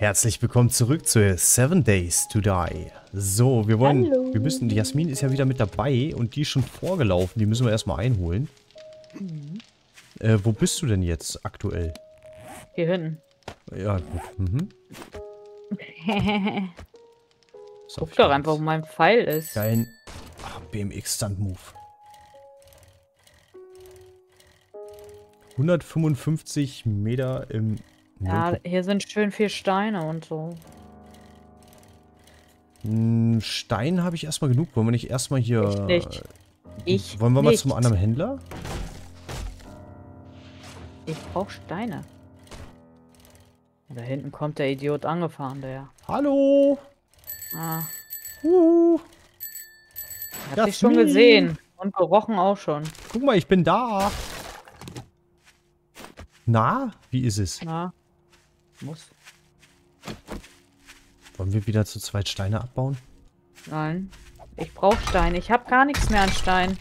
Herzlich willkommen zurück zu 7 Days to Die. So, wir müssen, die Jasmin ist ja wieder mit dabei und die ist schon vorgelaufen, die müssen wir erstmal einholen. Mhm. Wo bist du denn jetzt aktuell? Hier hin. Ja, gut. Mhm. Guck doch einfach, wo mein Pfeil ist. Dein BMX-Stunt-Move. 155 Meter im... Ja, hier sind schön viel Steine und so. Stein habe ich erstmal genug. Wollen wir nicht erstmal hier... Wollen wir mal zum anderen Händler? Ich brauche Steine. Da hinten kommt der Idiot angefahren, der. Hallo! Ah. Hab dich schon gesehen. Und gerochen auch schon. Guck mal, ich bin da. Na? Wie ist es? Na? Muss. Wollen wir wieder zu zweit Steine abbauen? Nein. Ich brauche Steine. Ich habe gar nichts mehr an Stein.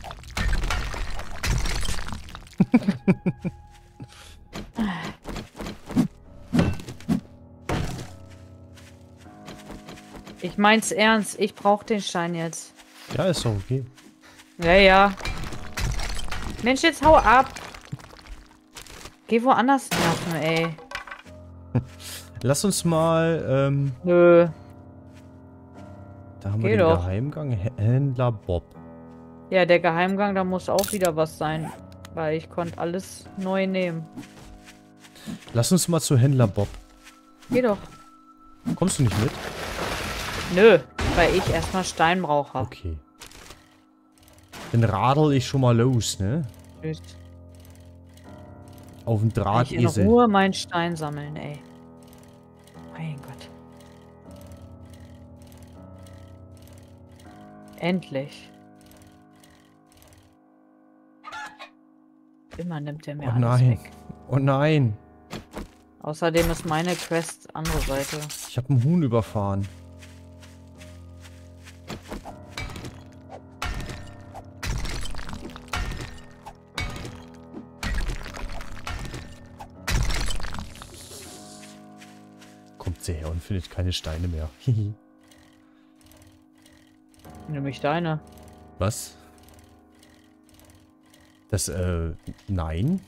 Ich mein's ernst. Ich brauche den Stein jetzt. Ja, ist doch okay. Ja, ja. Mensch, jetzt hau ab. Geh woanders nerven, ey. Lass uns mal, Nö. Da haben wir den Geheimgang. Händler Bob. Ja, der Geheimgang, da muss auch wieder was sein. Weil ich konnte alles neu nehmen. Lass uns mal zu Händler Bob. Geh doch. Kommst du nicht mit? Nö, weil ich erstmal Stein brauche. Okay. Dann radel ich schon mal los, ne? Tschüss. Auf dem Drahtesel. Ich in Ruhe meinen Stein sammeln, ey. Mein Gott. Endlich. Immer nimmt er mir alles weg. Oh nein. Außerdem ist meine Quest andere Seite. Ich habe einen Huhn überfahren. Kommt sie her und findet keine Steine mehr. Nämlich Steine. Was? Das, nein?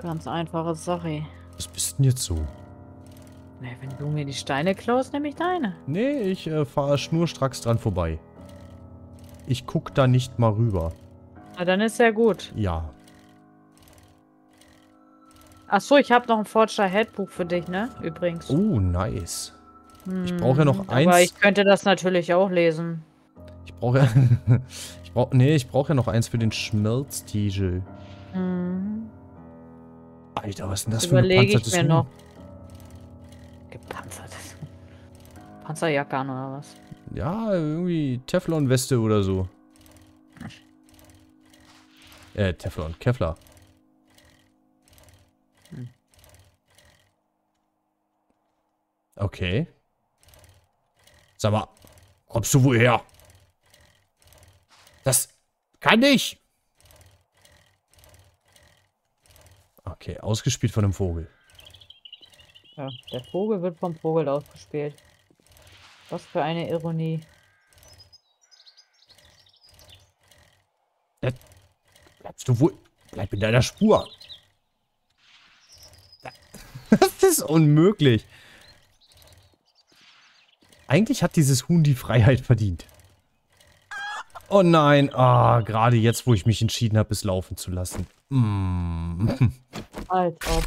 Ganz einfache Sache. Was bist denn jetzt so? Na, wenn du mir die Steine klaust, nehme ich deine. Nee, ich fahre schnurstracks dran vorbei. Ich guck da nicht mal rüber. Na, dann ist ja gut. Ja. Achso, ich habe noch ein Forger-Headbuch für dich, ne? Übrigens. Oh, nice. Ich brauche ja noch eins. Aber ich könnte das natürlich auch lesen. Ich brauche ja... ich brauche ja noch eins für den Schmelztiegel. Mhm. Alter, was ist denn das für ein gepanzertes Huhn? Noch. Gepanzertes Huhn. Panzerjacke an oder was? Ja, irgendwie Teflon-Weste oder so. Kevlar. Okay. Sag mal, kommst du woher? Das kann ich! Okay, ausgespielt von einem Vogel. Ja, der Vogel wird vom Vogel ausgespielt. Was für eine Ironie. Das bleibst du wohl. Bleib in deiner Spur. Das ist unmöglich. Eigentlich hat dieses Huhn die Freiheit verdient. Oh nein, gerade jetzt, wo ich mich entschieden habe, es laufen zu lassen. Mm. Alter.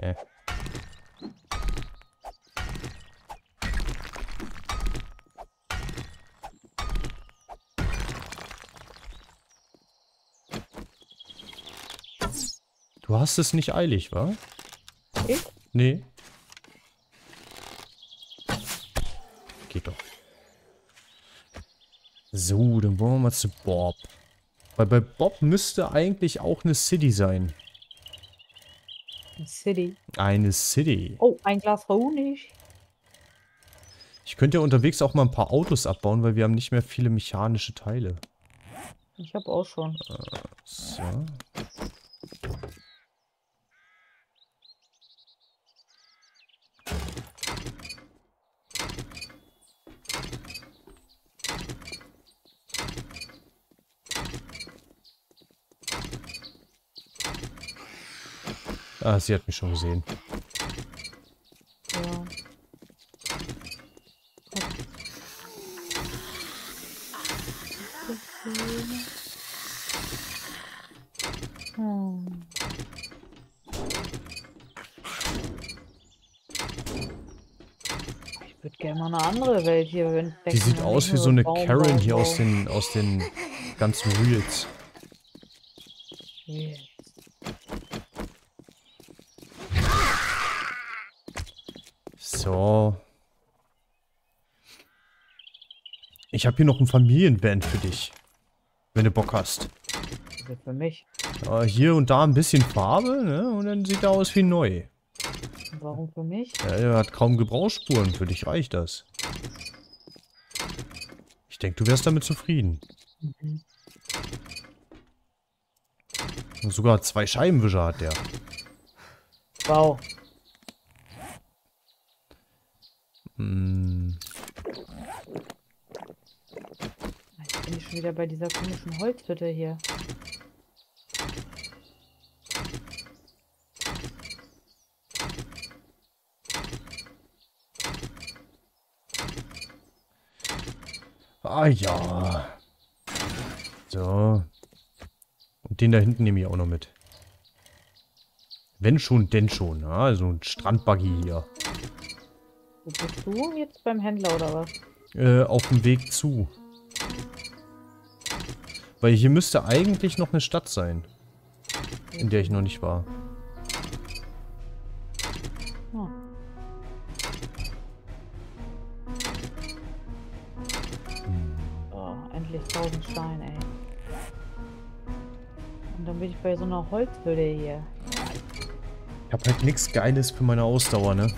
Ja. Du hast es nicht eilig, wa? Ich? Nee. Geht doch. So, dann wollen wir mal zu Bob. Weil bei Bob müsste eigentlich auch eine City sein. Eine City? Eine City. Oh, ein Glas Honig. Ich könnte ja unterwegs auch mal ein paar Autos abbauen, weil wir haben nicht mehr viele mechanische Teile. Ich habe auch schon. So. Ah, sie hat mich schon gesehen. Ja. Hm. Ich würde gerne mal eine andere Welt hier entdecken. Die sieht aus wie so eine Karen hier aus den ganzen Reels. Yeah. So. Ich habe hier noch ein Familienband für dich. Wenn du Bock hast. Für mich. Hier und da ein bisschen Farbe, ne? Und dann sieht er aus wie neu. Warum für mich? Ja, er hat kaum Gebrauchsspuren. Für dich reicht das. Ich denke, du wärst damit zufrieden. Mhm. Und sogar 2 Scheibenwischer hat der. Wow. Hm. Jetzt bin ich schon wieder bei dieser komischen Holzhütte hier. Ah ja. So. Und den da hinten nehme ich auch noch mit. Wenn schon, denn schon. Ah, so ein Strandbuggy hier. Wo bist du jetzt beim Händler oder was? Auf dem Weg zu. Weil hier müsste eigentlich noch eine Stadt sein. In der ich noch nicht war. Oh. Hm. Oh, endlich 1000 Steine, ey. Und dann bin ich bei so einer Holzhülle hier. Ich hab halt nichts Geiles für meine Ausdauer, ne?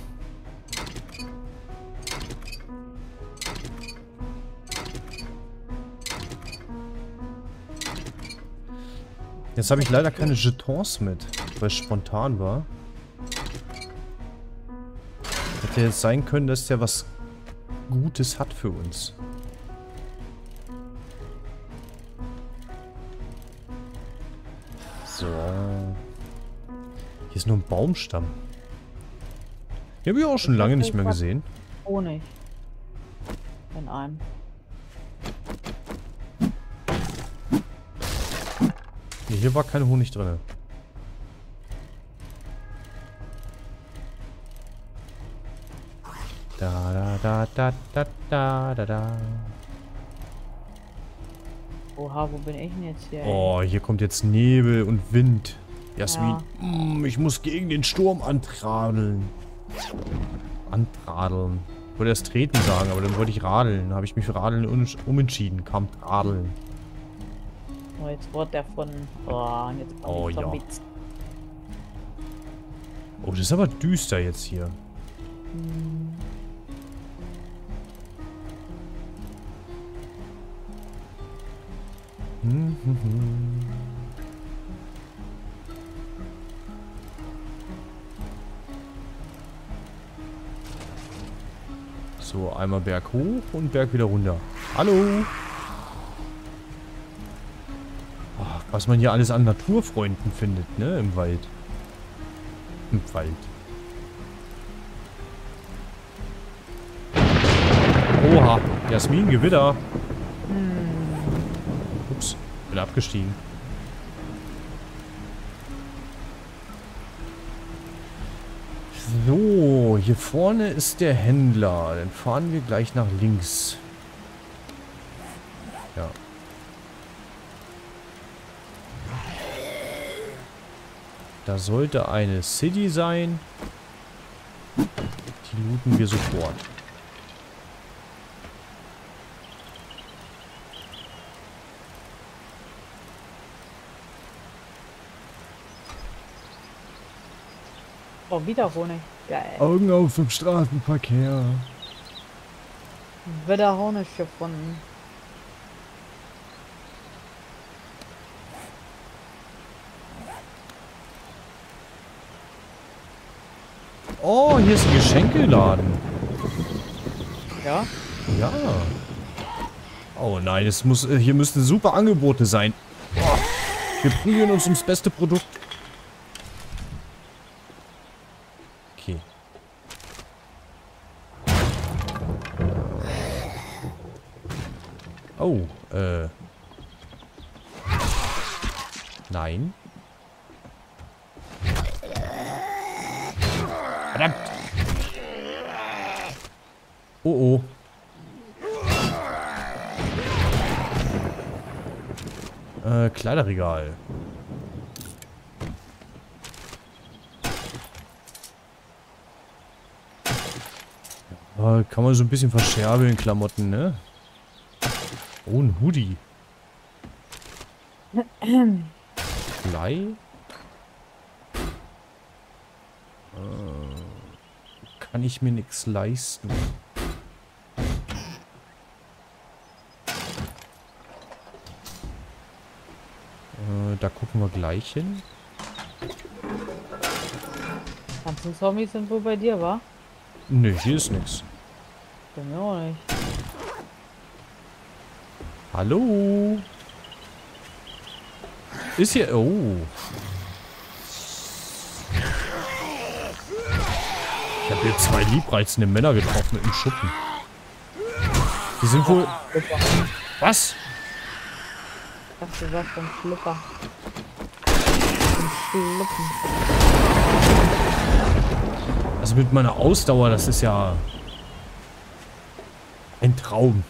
Jetzt habe ich leider keine Jetons mit, weil es spontan war. Hätte jetzt sein können, dass der was Gutes hat für uns. So. Hier ist nur ein Baumstamm. Den habe ich auch schon lange nicht mehr gesehen. Oh nicht. In einem. Nee, hier war kein Honig drin. Da da da da da da da. Oha, wo bin ich denn jetzt hier? Ey? Oh, hier kommt jetzt Nebel und Wind. Jasmin, ja. Ich muss gegen den Sturm antradeln. Antradeln. Ich wollte erst treten sagen, aber dann wollte ich radeln. Habe ich mich für Radeln umentschieden. Kam Radeln. Oh, jetzt wird der von... Oh, und jetzt kommen die Zombies. Oh, das ist aber düster jetzt hier. Hm. Hm, hm, hm. So, einmal Berg hoch und Berg wieder runter. Hallo! Was man hier alles an Naturfreunden findet, ne? Im Wald. Im Wald. Oha, Jasmin, Gewitter. Ups, bin abgestiegen. So, hier vorne ist der Händler. Dann fahren wir gleich nach links. Ja. Da sollte eine City sein. Die looten wir sofort. Oh, wieder Honig. Geil. Augen auf im Straßenverkehr. Wieder Honig gefunden. Oh, hier ist ein Geschenkeladen. Ja? Ja. Oh nein, es muss, hier müssen super Angebote sein. Oh, wir prügeln uns ums beste Produkt. Okay. Oh, nein. Verdammt. Oh, oh. Kleiderregal. Kann man so ein bisschen verscherbeln, Klamotten, ne? Oh, ein Hoodie. Blei? Kann ich mir nichts leisten. Da gucken wir gleich hin. Ganze Zombies sind wohl bei dir, wa? Nö, nee, hier ist nichts. Genau nicht. Hallo? Ist hier... Oh. Ich habe hier zwei liebreizende Männer getroffen im Schuppen. Die sind wohl... Was? Ich dachte, du warst vom Schlüpper. Vom Schlüpfen. Also mit meiner Ausdauer, das ist ja... ein Traum.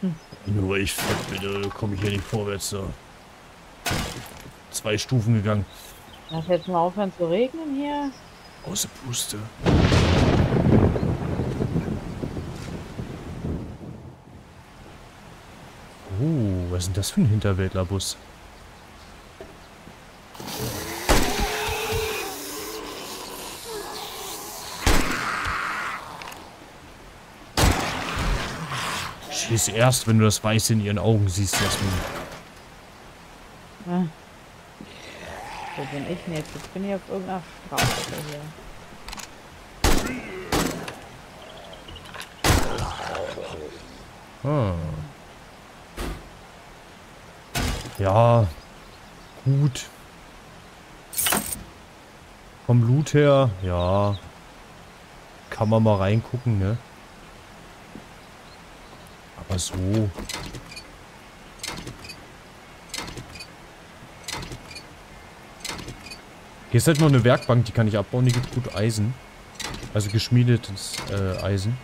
Hm. Nur ich bitte, komme ich hier nicht vorwärts. So. 2 Stufen gegangen. Lass jetzt mal aufhören zu regnen hier. Außer Puste. Was ist denn das für ein Hinterwäldlerbus? Schieß erst, wenn du das Weiße in ihren Augen siehst, Jasmin. Ah. Wo bin ich denn jetzt? Jetzt bin ich auf irgendeiner Straße hier. Ah. Ja, gut. Vom Loot her, ja. Kann man mal reingucken, ne? Aber so. Hier ist halt noch eine Werkbank, die kann ich abbauen. Die gibt gut Eisen. Also geschmiedetes Eisen.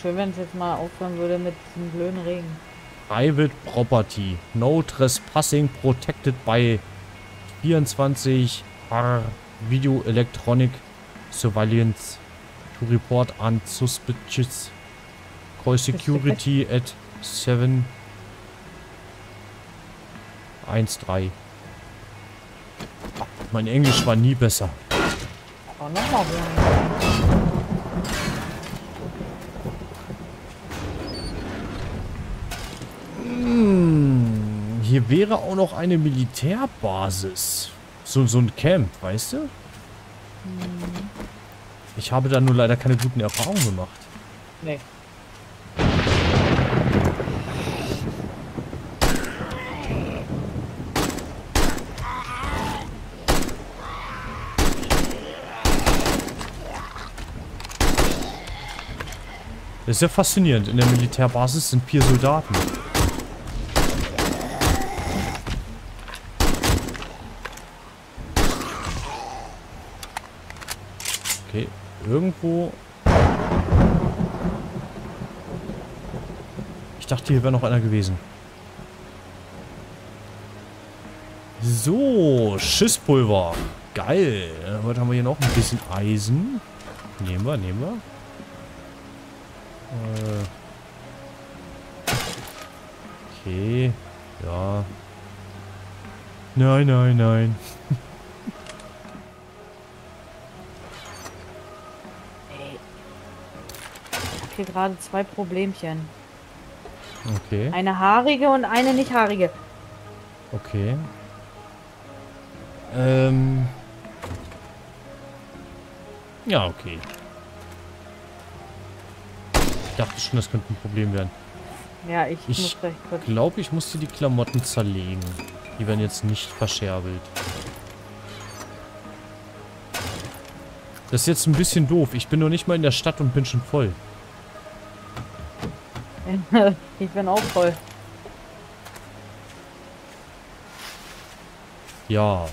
Schön, wenn es jetzt mal aufhören würde mit diesem blöden Regen. Private Property. No trespassing protected by 24 H Video Electronic Surveillance to report on suspicious call security at 713. Mein Englisch war nie besser. Oh, nochmal. Hier wäre auch noch eine Militärbasis. So ein Camp, weißt du? Hm. Ich habe da nur leider keine guten Erfahrungen gemacht. Nee. Das ist ja faszinierend. In der Militärbasis sind 4 Soldaten. Okay, irgendwo... Ich dachte, hier wäre noch einer gewesen. So, Schisspulver. Geil. Heute haben wir hier noch ein bisschen Eisen. Nehmen wir. Okay, ja. Nein. habe hier gerade zwei Problemchen. Okay. Eine haarige und eine nicht haarige. Okay. Ja, okay. Ich dachte schon, das könnte ein Problem werden. Ja, ich muss recht kurz. Ich glaube, ich musste die Klamotten zerlegen. Die werden jetzt nicht verscherbelt. Das ist jetzt ein bisschen doof. Ich bin noch nicht mal in der Stadt und bin schon voll. Ich bin auch voll. Ja.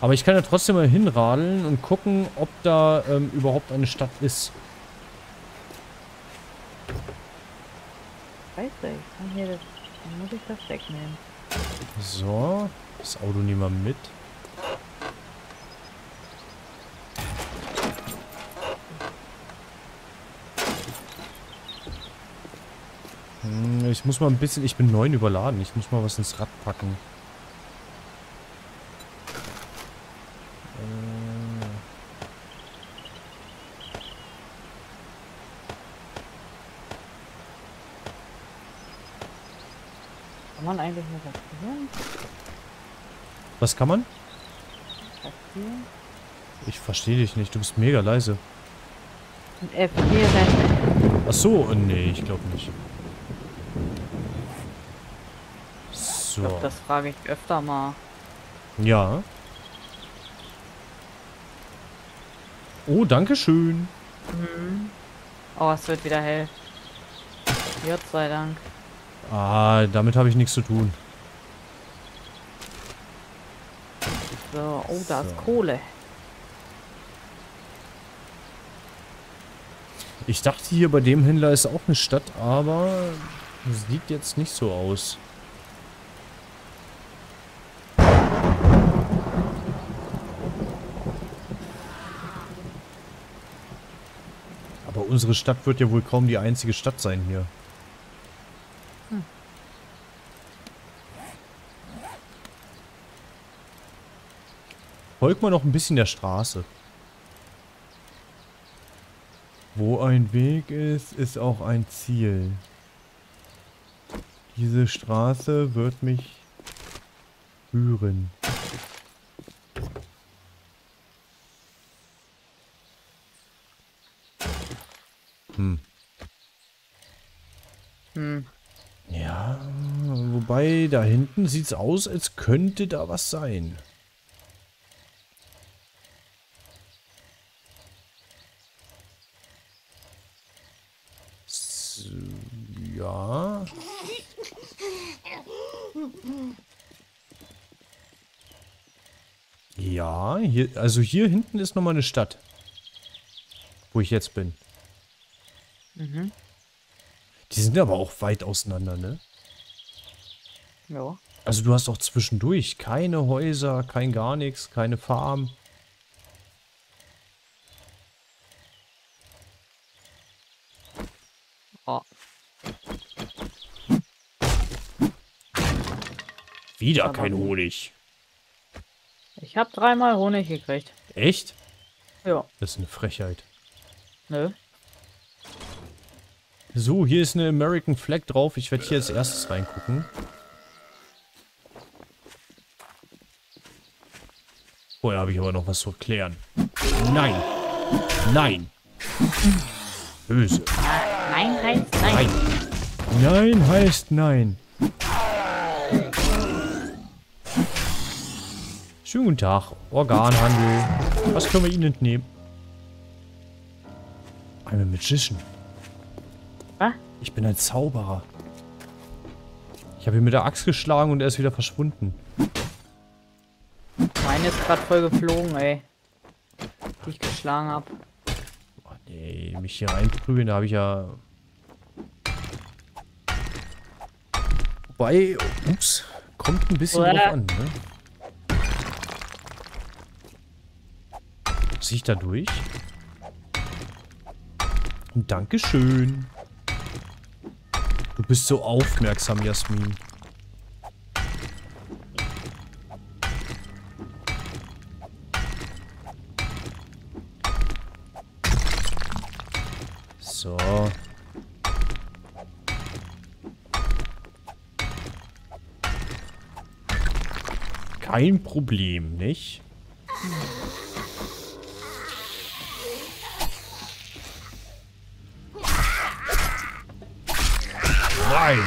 Aber ich kann ja trotzdem mal hinradeln und gucken, ob da überhaupt eine Stadt ist. Scheiße, ich kann hier das... Dann muss ich das wegnehmen. So, das Auto nehmen wir mit. Ich muss mal ein bisschen... Ich bin 9 überladen. Ich muss mal was ins Rad packen. Kann man eigentlich nur rastieren? Was kann man? Rastieren? Ich verstehe dich nicht. Du bist mega leise. Und F4. Ach so, nee, ich glaube nicht. So. Ich glaube, das frage ich öfter mal. Ja. Oh, danke schön. Mhm. Oh, es wird wieder hell. Gott sei Dank. Ah, damit habe ich nichts zu tun. So, oh, da ist Kohle. Ich dachte, hier bei dem Händler ist auch eine Stadt, aber sieht jetzt nicht so aus. Unsere Stadt wird ja wohl kaum die einzige Stadt sein hier. Hm. Folgt mal noch ein bisschen der Straße. Wo ein Weg ist, ist auch ein Ziel. Diese Straße wird mich führen. Hm. Ja, wobei da hinten sieht es aus, als könnte da was sein. So, ja. Ja, hier, also hier hinten ist nochmal eine Stadt, wo ich jetzt bin. Mhm. Die sind aber auch weit auseinander, ne? Ja. Also du hast auch zwischendurch keine Häuser, kein gar nichts, keine Farm. Oh. Wieder aber kein Honig. Ich habe 3-mal Honig gekriegt. Echt? Ja. Das ist eine Frechheit. Nö. So, hier ist eine American Flag drauf. Ich werde hier als erstes reingucken. Vorher habe ich aber noch was zu klären. Nein. Nein. Böse. Nein heißt nein. Nein, nein heißt nein. Schönen guten Tag. Organhandel. Was können wir Ihnen entnehmen? I'm a magician. Ich bin ein Zauberer. Ich habe ihn mit der Axt geschlagen und er ist wieder verschwunden. Meine ist gerade voll geflogen, ey. Die ich geschlagen habe. Oh, nee, mich hier reinprügeln, da habe ich ja... Wobei, ups, kommt ein bisschen drauf an, ne? Sehe ich da durch? Und Dankeschön. Du bist so aufmerksam, Jasmin. So. Kein Problem, nicht? Nein!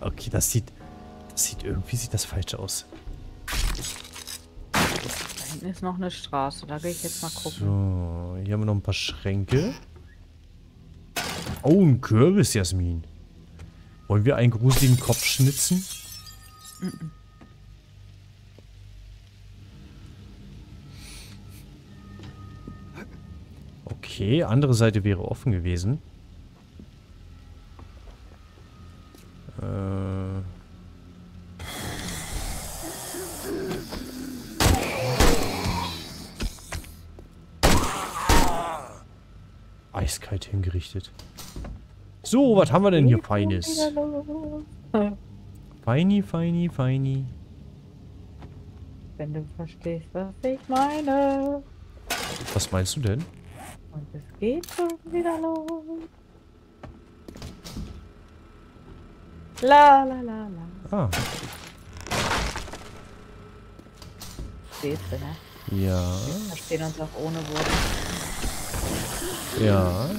Okay, das sieht falsch aus. Da hinten ist noch eine Straße, da gehe ich jetzt mal gucken. So, hier haben wir noch ein paar Schränke. Oh, ein Kürbis, Jasmin. Wollen wir einen gruseligen Kopf schnitzen? Mm-mm. Okay, andere Seite wäre offen gewesen. Eiskalt hingerichtet. So, was haben wir denn hier Feines? Feini. Wenn du verstehst, was ich meine. Was meinst du denn? Und es geht schon wieder los. La la la la. Ah. Verstehst du, ne? Ja. Wir verstehen uns auch ohne Worte. Ja.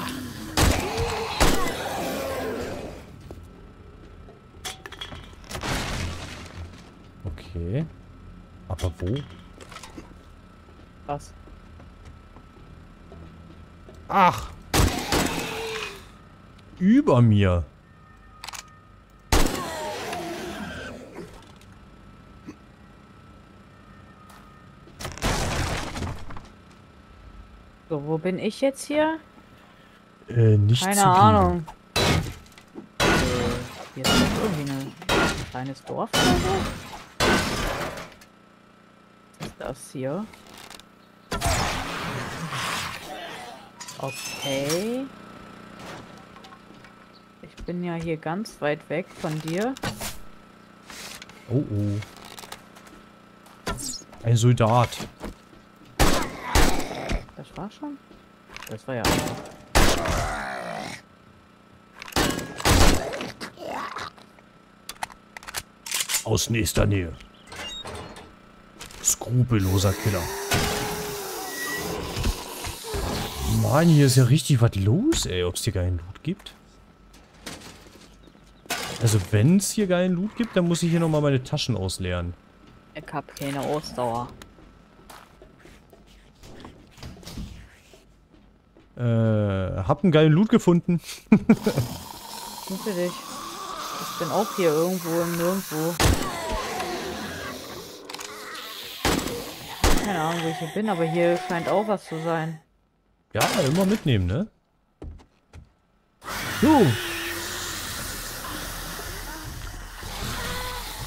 Okay. Aber wo? Was? Ach! Über mir! So, wo bin ich jetzt hier? Nicht zu Keine Ahnung. Hier ist irgendwie ein kleines Dorf oder so. Das hier. Okay. Ich bin ja hier ganz weit weg von dir. Oh oh. Ein Soldat. Das war schon? Das war ja auch. Aus nächster Nähe. Skrupelloser Killer. Mann, hier ist ja richtig was los, ey, ob es hier keinen Loot gibt. Also wenn es hier keinen Loot gibt, dann muss ich hier nochmal meine Taschen ausleeren. Ich hab keine Ausdauer. Hab einen geilen Loot gefunden. Gut für dich. Ich bin auch hier irgendwo im Nirgendwo. Keine Ahnung, wo ich hier bin, aber hier scheint auch was zu sein. Ja, immer mitnehmen, ne? So.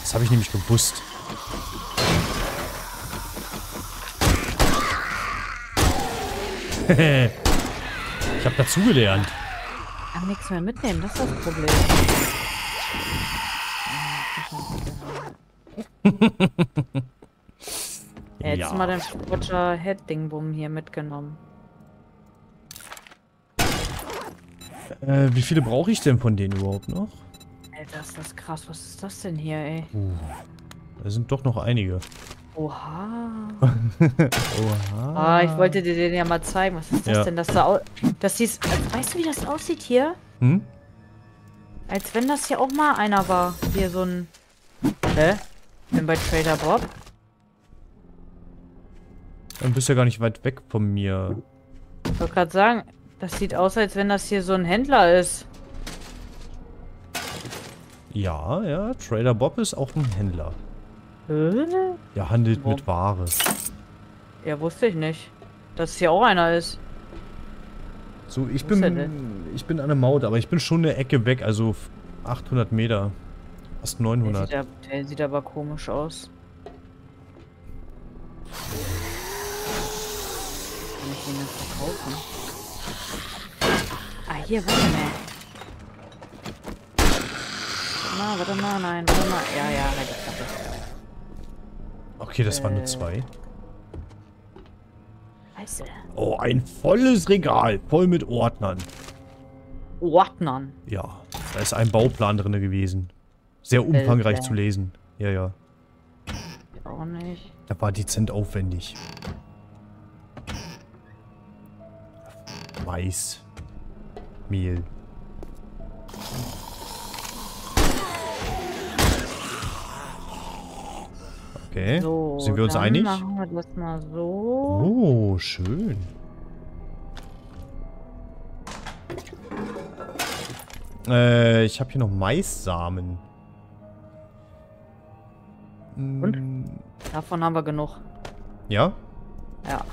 Das habe ich nämlich gewusst. Ich habe dazugelernt. Aber nichts mehr mitnehmen, das ist das Problem. Jetzt mal den Roger Head-Ding-Bumm hier mitgenommen. Wie viele brauche ich denn von denen überhaupt noch? Alter, ist das krass. Was ist das denn hier, ey? Da sind doch noch einige. Oha. Oha. Ah, ich wollte dir den ja mal zeigen. Was ist das denn? Das da weißt du, wie das aussieht hier? Hm? Als wenn das hier auch mal einer war. Hier so ein... Hä? Ich bin bei Trader Bob. Dann bist du ja gar nicht weit weg von mir. Ich wollte gerade sagen, das sieht aus, als wenn das hier so ein Händler ist. Ja, ja, Trader Bob ist auch ein Händler. Der handelt mit Ware. Ja, wusste ich nicht, dass hier auch einer ist. So, ich bin an der Maut, aber ich bin schon eine Ecke weg, also 800 Meter. Fast 900. Der sieht aber komisch aus. Verkaufen. Ah, hier, warte mal. Warte mal. Ja, halt die Klappe. Okay, das waren nur zwei. Scheiße. Oh, ein volles Regal. Voll mit Ordnern. Ordnern? Ja, da ist ein Bauplan drin gewesen. Sehr umfangreich zu lesen. Ja, ja. Ich auch nicht. Das war dezent aufwendig. Weiß. Mehl. Okay, so, sind wir uns einig? Machen wir das mal so. Oh, schön. Ich habe hier noch Maissamen. Und? Davon haben wir genug. Ja? Ja.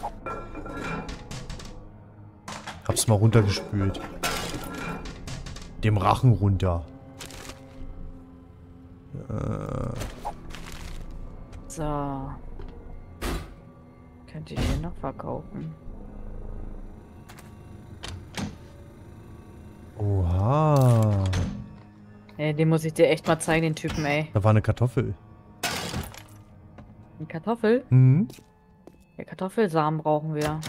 Hab's mal runtergespült. Dem Rachen runter. So. Könnte ich hier noch verkaufen. Oha. Ey, den muss ich dir echt mal zeigen, den Typen, ey. Da war eine Kartoffel. Eine Kartoffel? Mhm. Ja, Kartoffelsamen brauchen wir.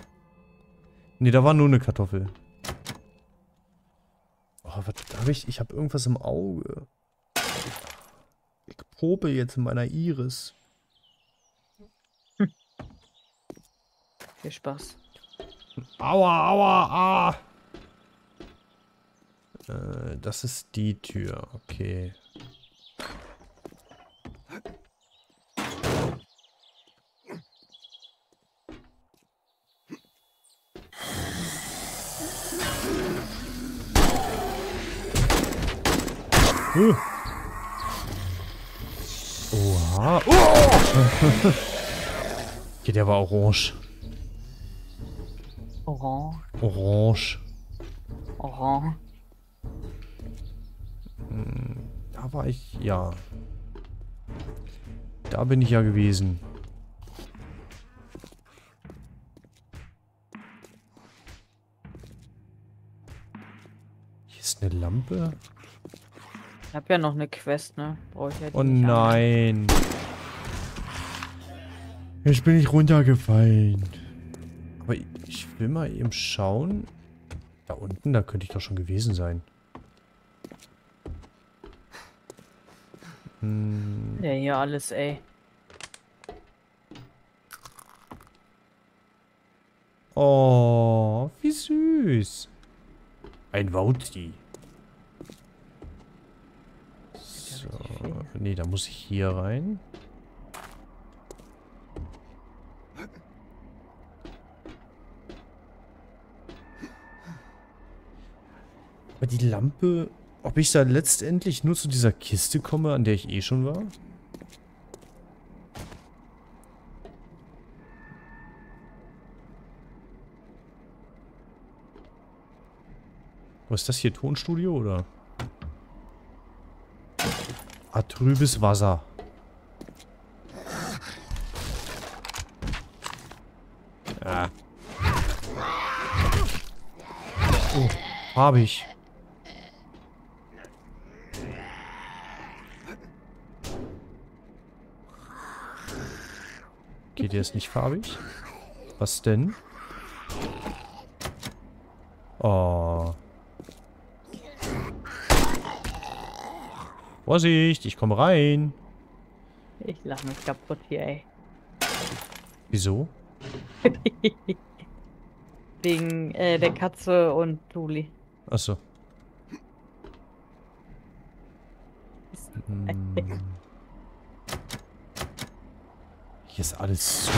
Nee, da war nur eine Kartoffel. Oh, was hab ich? Ich hab irgendwas im Auge. Ich probe jetzt in meiner Iris. Hm. Viel Spaß. Aua, aua, ah! Das ist die Tür, okay. Oha. Oh! Okay, der war orange. Orange. Orange. Orange. Da war ich, ja. Da bin ich ja gewesen. Hier ist eine Lampe. Ich hab ja noch eine Quest, ne? Brauch ich ja die nicht nein. Jetzt bin ich runtergefallen. Aber ich will mal eben schauen. Da unten, da könnte ich doch schon gewesen sein. Ja, hier alles, ey. Oh, wie süß. Ein Wauti. So. Nee, da muss ich hier rein. Aber die Lampe... Ob ich da letztendlich nur zu dieser Kiste komme, an der ich eh schon war? Was ist das hier? Tonstudio oder? Ah, trübes Wasser. Ja. Oh, hab ich. Okay, der ist nicht farbig. Was denn? Oh. Vorsicht, ich komme rein. Ich lach mich kaputt hier, ey. Wieso? Wegen der Katze und Tuli. Achso. Hm. Hier ist alles zu.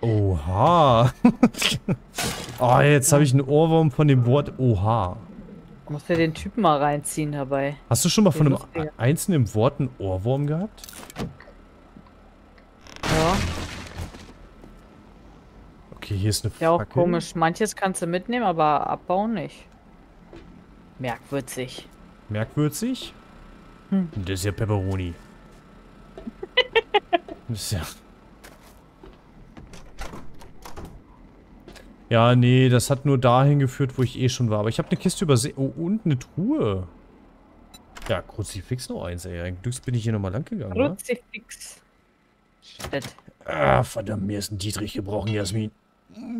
Oha. Oh, jetzt habe ich einen Ohrwurm von dem Wort Oha. Du musst ja den Typen mal reinziehen dabei. Hast du schon mal von einem einzelnen Wort einen Ohrwurm gehabt? Ja. Okay, hier ist eine Fackel. Ja, auch komisch. Manches kannst du mitnehmen, aber abbauen nicht. Merkwürzig. Merkwürzig? Hm. Das ist ja Pepperoni. Das ist ja... Ja, nee, das hat nur dahin geführt, wo ich eh schon war. Aber ich habe eine Kiste übersehen. Oh, und eine Truhe. Ja, Kruzifix noch eins, ey. Ein Glück bin ich hier nochmal lang gegangen. Kruzifix. Ah, verdammt, mir ist ein Dietrich gebrochen, Jasmin.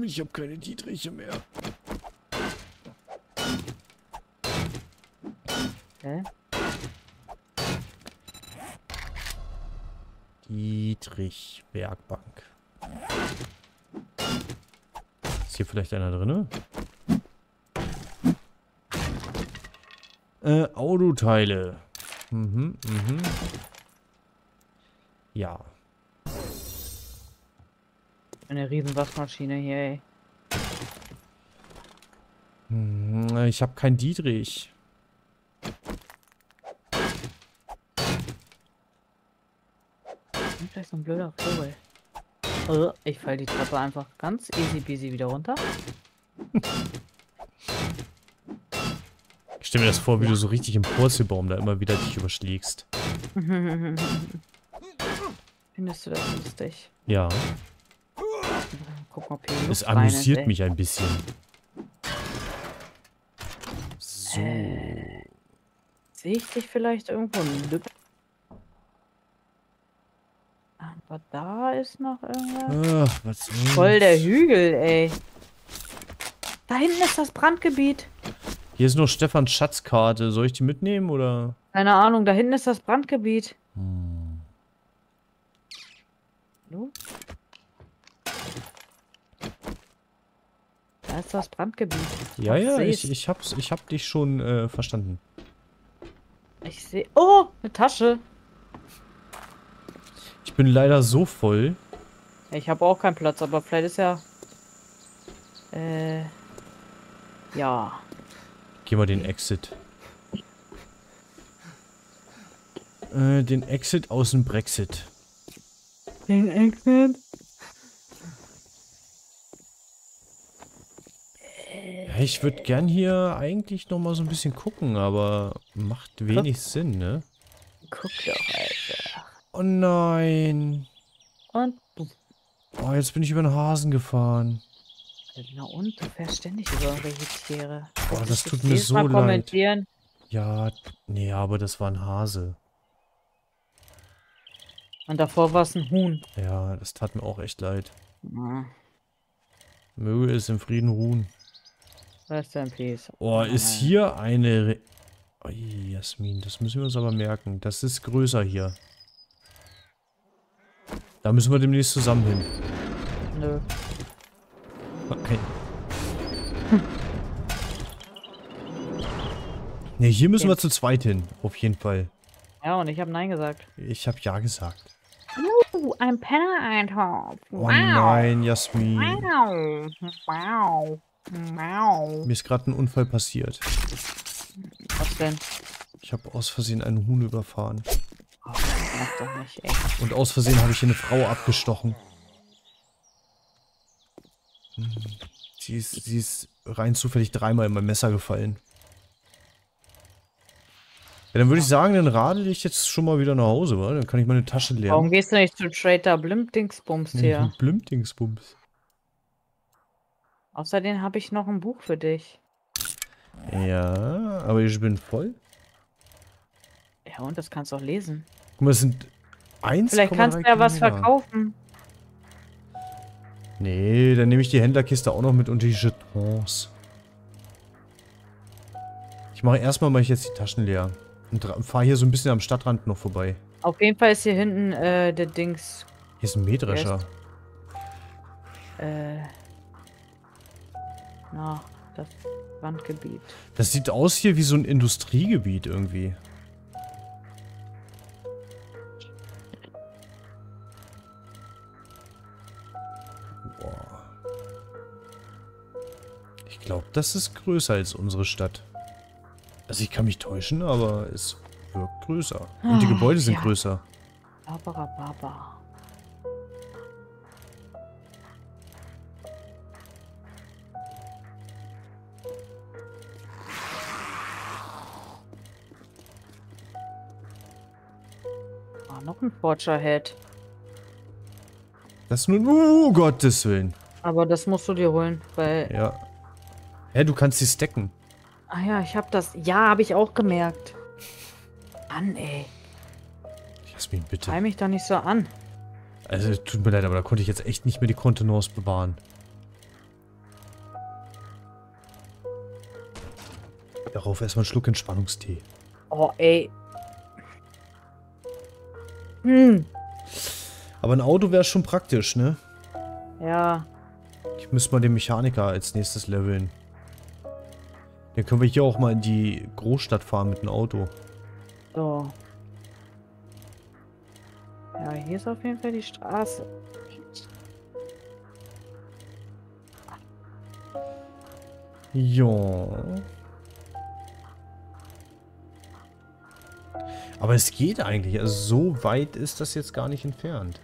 Ich habe keine Dietriche mehr. Okay. Dietrich Werkbank. Ist hier vielleicht einer drin? Autoteile. Mhm, mhm. Ja. Eine riesen Waschmaschine hier, ey. Ich habe keinen Dietrich. Vielleicht so ein blöder Vogel. Oh, ich fall die Treppe einfach ganz easy peasy wieder runter. Ich stelle mir das vor, wie du so richtig im Purzelbaum da immer wieder dich überschlägst. Findest du das lustig? Ja. Guck mal, ob hier es amüsiert mich ein bisschen. So. Sehe ich dich vielleicht irgendwo in Lücken? Aber da ist noch irgendwas. Ach, was ist voll der Hügel, ey. Da hinten ist das Brandgebiet. Hier ist nur Stefans Schatzkarte. Soll ich die mitnehmen, oder? Keine Ahnung, da hinten ist das Brandgebiet. Hm. Hallo? Da ist das Brandgebiet. Ja, ja, ich hab dich schon verstanden. Ich sehe... Oh, eine Tasche. Ich bin leider so voll. Ich habe auch keinen Platz, aber vielleicht ist ja... ja. Geh mal den Exit. Den Exit aus dem Brexit. Den Exit? Ich würde gern hier eigentlich noch mal so ein bisschen gucken, aber macht wenig Sinn, ne? Guck doch, Alter. Oh nein. Und? Oh, jetzt bin ich über den Hasen gefahren. Na und? Du fährst ständig über irgendwelche Tiere. Oh, das tut mir so leid. Ja, nee, aber das war ein Hase. Und davor war es ein Huhn. Ja, das tat mir auch echt leid. Ja. Möge es im Frieden ruhen. Rest in peace. Oh, ist hier eine... Oh, Jasmin, das müssen wir uns aber merken. Das ist größer hier. Da müssen wir demnächst zusammen hin. Nö. Okay. Ne, hier müssen wir zu zweit hin. Auf jeden Fall. Ja, und ich habe Nein gesagt. Ich habe Ja gesagt. Ein Penner-Eintopf. Wow. Oh nein, Jasmin. Wow. Wow. Wow. Mir ist gerade ein Unfall passiert. Was denn? Ich habe aus Versehen einen Huhn überfahren. Oh, das doch nicht, ey. Und aus Versehen habe ich hier eine Frau abgestochen. Sie ist rein zufällig dreimal in mein Messer gefallen. Ja, dann würde ich sagen, dann radel ich jetzt schon mal wieder nach Hause, wa? Dann kann ich meine Tasche leeren. Warum gehst du nicht zu Trader Blimdingsbums hier? Blimdingsbums. Außerdem habe ich noch ein Buch für dich. Ja, aber ich bin voll. Ja, und das kannst du auch lesen. Guck mal, das sind 1,3 Vielleicht kannst du ja was verkaufen. Nee, dann nehme ich die Händlerkiste auch noch mit und die Jetons. Ich mache erstmal jetzt die Taschen leer. Und fahre hier so ein bisschen am Stadtrand noch vorbei. Auf jeden Fall ist hier hinten der Dings. Hier ist ein Mähdrescher. Na, das Wandgebiet. Das sieht aus hier wie so ein Industriegebiet irgendwie. Boah. Ich glaube, das ist größer als unsere Stadt. Also ich kann mich täuschen, aber es wirkt größer. Und die Gebäude sind größer. Barbara, Barbara. Noch ein Forger-Head. Das ist nur... Oh, Gottes Willen. Aber das musst du dir holen, weil... Ja. Hä, du kannst die stacken. Ah ja, ich hab das... Ja, habe ich auch gemerkt. Mann, ey. Jasmin, bitte. Schrei mich doch nicht so an. Also, tut mir leid, aber da konnte ich jetzt echt nicht mehr die Kontenance bewahren. Darauf erstmal einen Schluck Entspannungstee. Oh, ey. Hm. Aber ein Auto wäre schon praktisch, ne? Ja. Ich müsste mal den Mechaniker als nächstes leveln. Dann können wir hier auch mal in die Großstadt fahren mit dem Auto. So. Ja, hier ist auf jeden Fall die Straße. Ja. Aber es geht eigentlich. Also so weit ist das jetzt gar nicht entfernt.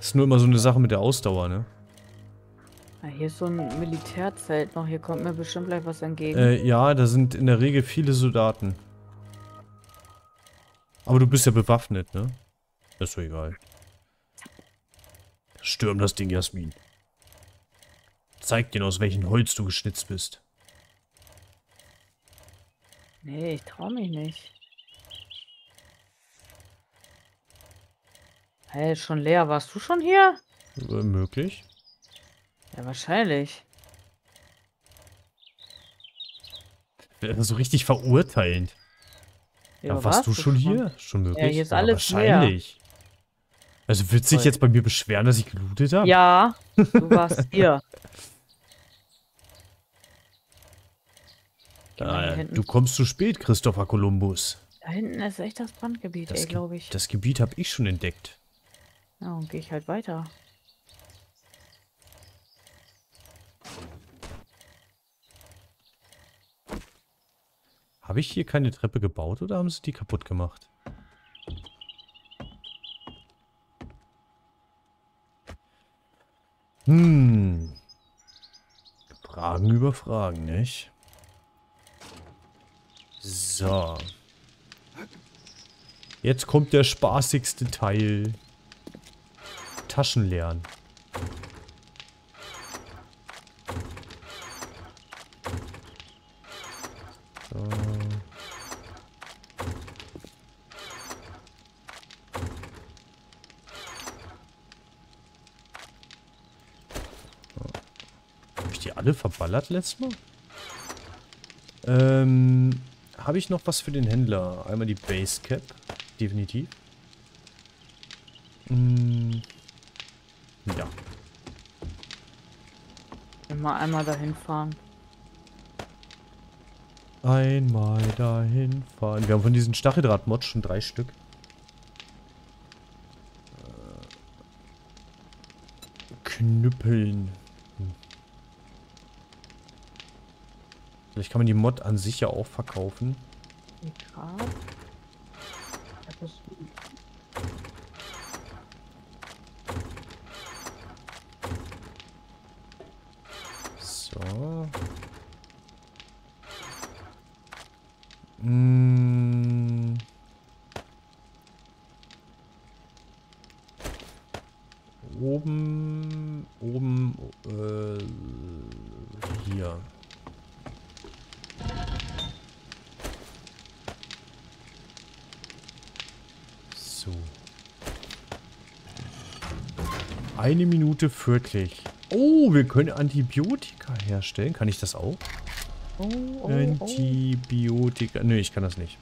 Ist nur immer so eine Sache mit der Ausdauer, ne? Ja, hier ist so ein Militärzelt noch. Hier kommt mir bestimmt gleich was entgegen. Ja, da sind in der Regel viele Soldaten. Aber du bist ja bewaffnet, ne? Ist doch egal. Stürm das Ding, Jasmin. Zeig denen, aus welchem Holz du geschnitzt bist. Nee, ich trau mich nicht. Hey, schon leer. Warst du schon hier? Möglich. Ja, wahrscheinlich. So richtig verurteilend. Ja, aber warst du schon hier? Schon möglich? Ja, hier ist alles wahrscheinlich. Leer. Also willst du dich jetzt bei mir beschweren, dass ich gelootet habe? Ja, du warst hier. Du kommst zu spät, Christopher Columbus. Da hinten ist echt das Brandgebiet, ey, glaube ich. Das Gebiet habe ich schon entdeckt. Ja, und gehe ich halt weiter. Habe ich hier keine Treppe gebaut oder haben sie die kaputt gemacht? Hm. Fragen über Fragen, nicht? So. Jetzt kommt der spaßigste Teil. Taschen leeren. So. Hab ich die alle verballert letztes Mal? Habe ich noch was für den Händler? Einmal die Basecap. Definitiv. Hm. Ja. Immer einmal dahin fahren. Einmal dahin fahren. Wir haben von diesen Stacheldrahtmods schon 3 Stück. Knüppeln. Hm. Vielleicht kann man die Mod an sich ja auch verkaufen. So. Hm. Oben, hier. So. 1 Minute 40. Oh, wir können Antibiotika herstellen. Kann ich das auch? Oh. Antibiotika. Nö, ich kann das nicht.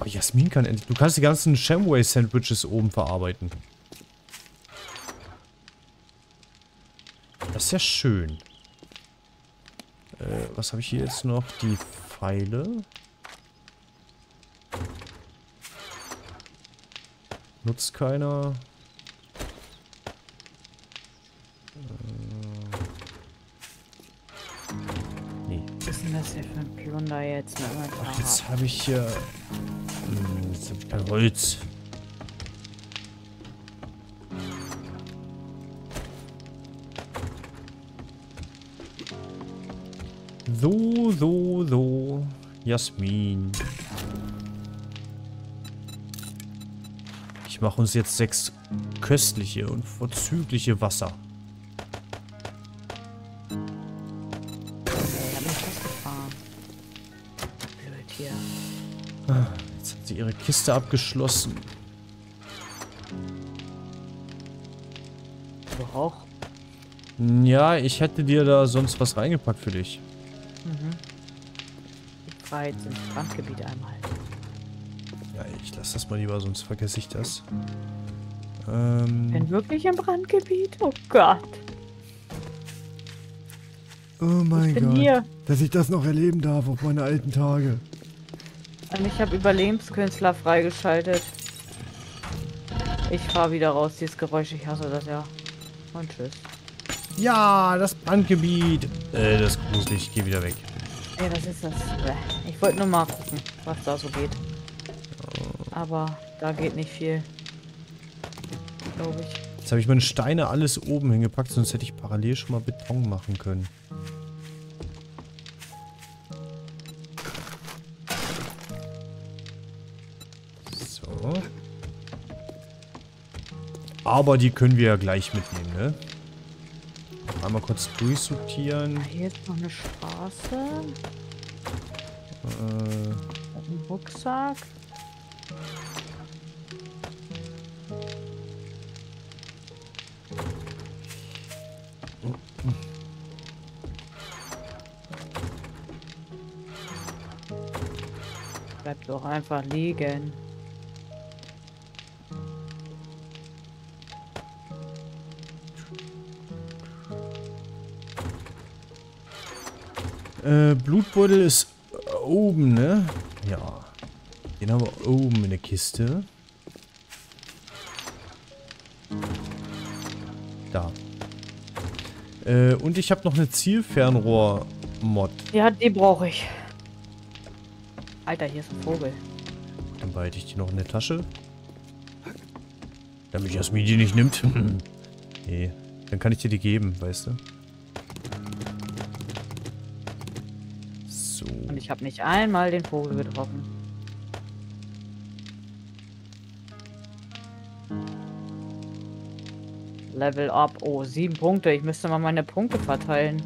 Oh, Jasmin kann... Du kannst die ganzen Shamway-Sandwiches oben verarbeiten. Das ist ja schön. Was habe ich hier jetzt noch? Die Pfeile. Nutzt keiner. Nee. Was ist denn das hier für ein Plunder jetzt? Ach, jetzt habe ich hier... jetzt habe ich kein Holz. So. Jasmin. Ich mache uns jetzt 6 köstliche und vorzügliche Wasser. Da bin ich festgefahren. Blöd hier. Jetzt hat sie ihre Kiste abgeschlossen. Du auch? Ja, ich hätte dir da sonst was reingepackt für dich. Mhm. Die Freiheit sind Strandgebiet einmal. Ja, ich lasse das mal lieber, sonst vergesse ich das. Bin wirklich im Brandgebiet? Oh Gott. Oh mein Gott. Hier. Dass ich das noch erleben darf auf meine alten Tage. Und ich habe Überlebenskünstler freigeschaltet. Ich fahre wieder raus, dieses Geräusch, ich hasse das ja. Und tschüss. Ja, das Brandgebiet. Das ist gruselig, ich gehe wieder weg. Ey, was ist das? Ich wollte nur mal gucken, was da so geht. Aber da geht nicht viel. Glaube ich. Jetzt habe ich meine Steine alles oben hingepackt, sonst hätte ich parallel schon mal Beton machen können. So. Aber die können wir ja gleich mitnehmen, ne? Einmal kurz durchsortieren. Hier ist noch eine Straße. Ein Rucksack. Bleib doch einfach liegen. Blutbeutel ist oben, ne? Ja. Den haben wir oben in der Kiste. Da. Und ich habe noch eine Zielfernrohr-Mod. Ja, die brauche ich. Alter, hier ist ein Vogel. Dann behalte ich die noch in der Tasche. Damit Jasmin die nicht nimmt. Nee, dann kann ich dir die geben, weißt du. So. Und ich habe nicht einmal den Vogel getroffen. Level up. Oh, 7 Punkte. Ich müsste mal meine Punkte verteilen.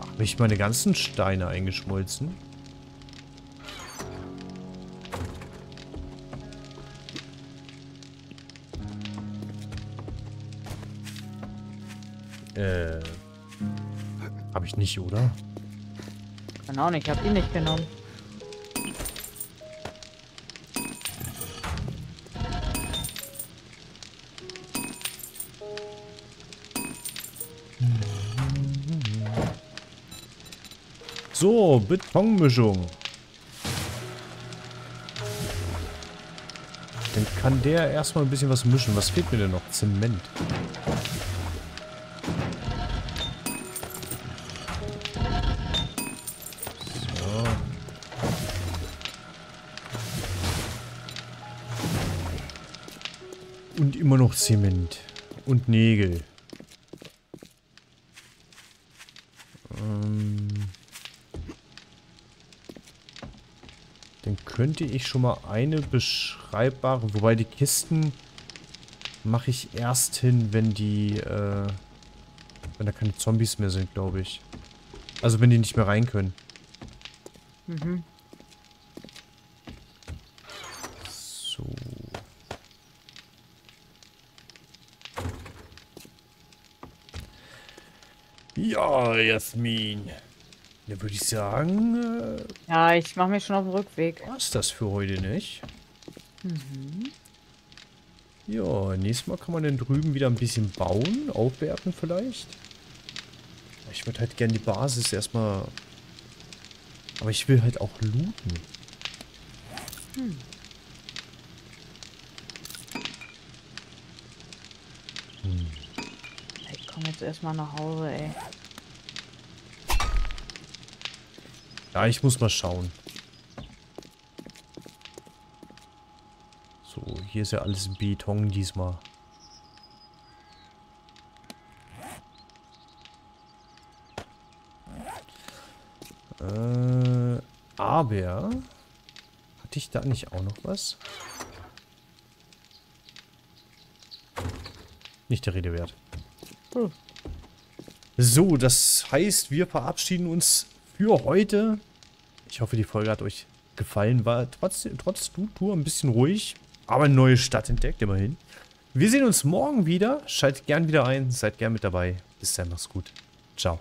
Habe ich meine ganzen Steine eingeschmolzen? Habe ich nicht, oder? Genau nicht. Ich habe die nicht genommen. So, Betonmischung. Dann kann der erstmal ein bisschen was mischen. Was fehlt mir denn noch? Zement. So. Und immer noch Zement. Und Nägel. Könnte ich schon mal eine beschreibbare... Wobei die Kisten mache ich erst hin, wenn die... wenn da keine Zombies mehr sind, glaube ich. Also wenn die nicht mehr rein können. Mhm. So. Ja, Jasmin. Ja, würde ich sagen... ja, ich mache mich schon auf den Rückweg. Was ist das für heute nicht? Mhm. Ja, nächstes Mal kann man dann drüben wieder ein bisschen bauen, aufwerten vielleicht. Ich würde halt gerne die Basis erstmal... Aber ich will halt auch looten. Hm. Hm. Ich komme jetzt erstmal nach Hause, ey. Ja, ich muss mal schauen. So, hier ist ja alles Beton diesmal. Aber Hatte ich da nicht auch noch was? Nicht der Rede wert. Hm. So, das heißt, wir verabschieden uns für heute. Ich hoffe, die Folge hat euch gefallen. War trotz Tour ein bisschen ruhig, aber eine neue Stadt entdeckt, immerhin. Wir sehen uns morgen wieder. Schaltet gern wieder ein. Seid gern mit dabei. Bis dann, macht's gut. Ciao.